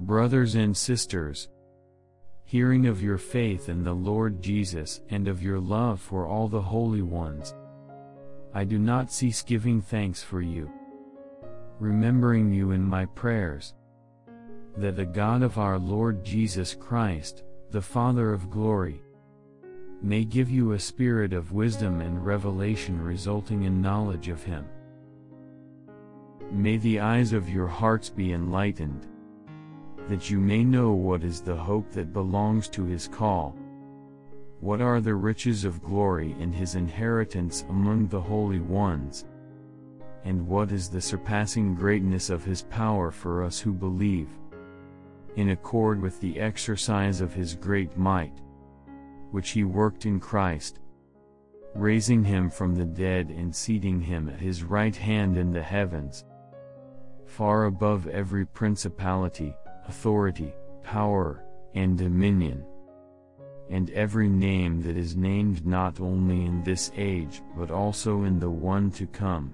Brothers and sisters, hearing of your faith in the Lord Jesus and of your love for all the holy ones, I do not cease giving thanks for you, remembering you in my prayers, that the God of our Lord Jesus Christ, the Father of glory, may give you a spirit of wisdom and revelation resulting in knowledge of Him. May the eyes of your hearts be enlightened, that you may know what is the hope that belongs to His call, what are the riches of glory in His inheritance among the holy ones, and what is the surpassing greatness of His power for us who believe, in accord with the exercise of His great might, which He worked in Christ, raising Him from the dead and seating Him at His right hand in the heavens, far above every principality, authority, power, and dominion, and every name that is named not only in this age but also in the one to come.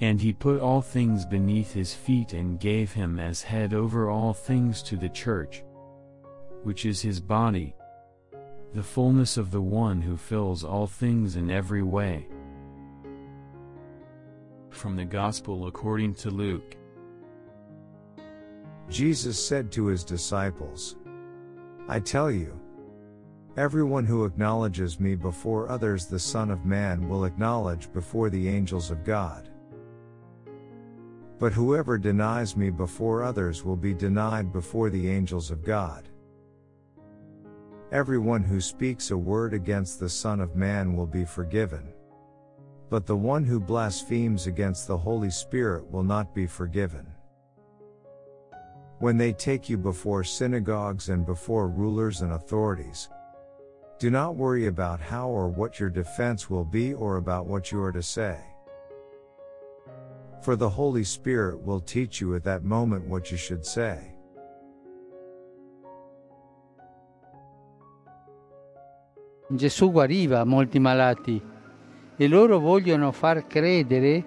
And He put all things beneath His feet and gave Him as head over all things to the church, which is His body, the fullness of the one who fills all things in every way. From the Gospel according to Luke. Jesus said to His disciples, I tell you, everyone who acknowledges me before others, the Son of Man will acknowledge before the angels of God. But whoever denies me before others will be denied before the angels of God. Everyone who speaks a word against the Son of Man will be forgiven, but the one who blasphemes against the Holy Spirit will not be forgiven. When they take you before synagogues and before rulers and authorities, do not worry about how or what your defense will be or about what you are to say. For the Holy Spirit will teach you at that moment what you should say. Gesù guariva molti malati e loro vogliono far credere.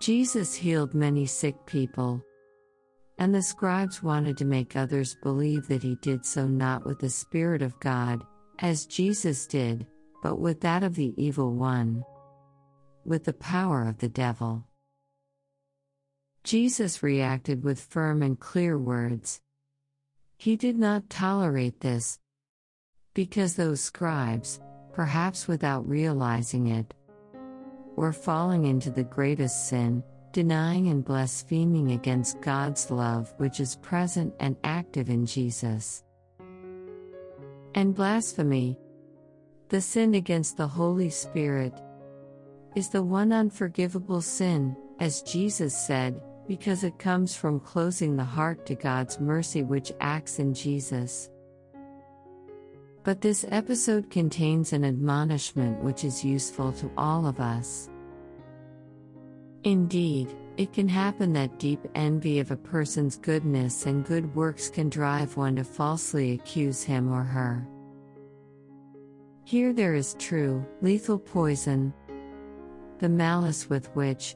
Jesus healed many sick people, and the scribes wanted to make others believe that He did so not with the Spirit of God, as Jesus did, but with that of the evil one, with the power of the devil. Jesus reacted with firm and clear words. He did not tolerate this, because those scribes, perhaps without realizing it, were falling into the greatest sin, denying and blaspheming against God's love which is present and active in Jesus. And blasphemy, the sin against the Holy Spirit, is the one unforgivable sin, as Jesus said, because it comes from closing the heart to God's mercy which acts in Jesus. But this episode contains an admonishment which is useful to all of us. Indeed, it can happen that deep envy of a person's goodness and good works can drive one to falsely accuse him or her. Here there is true, lethal poison, the malice with which,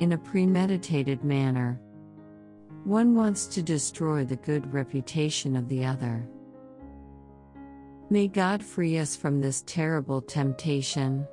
in a premeditated manner, one wants to destroy the good reputation of the other. May God free us from this terrible temptation.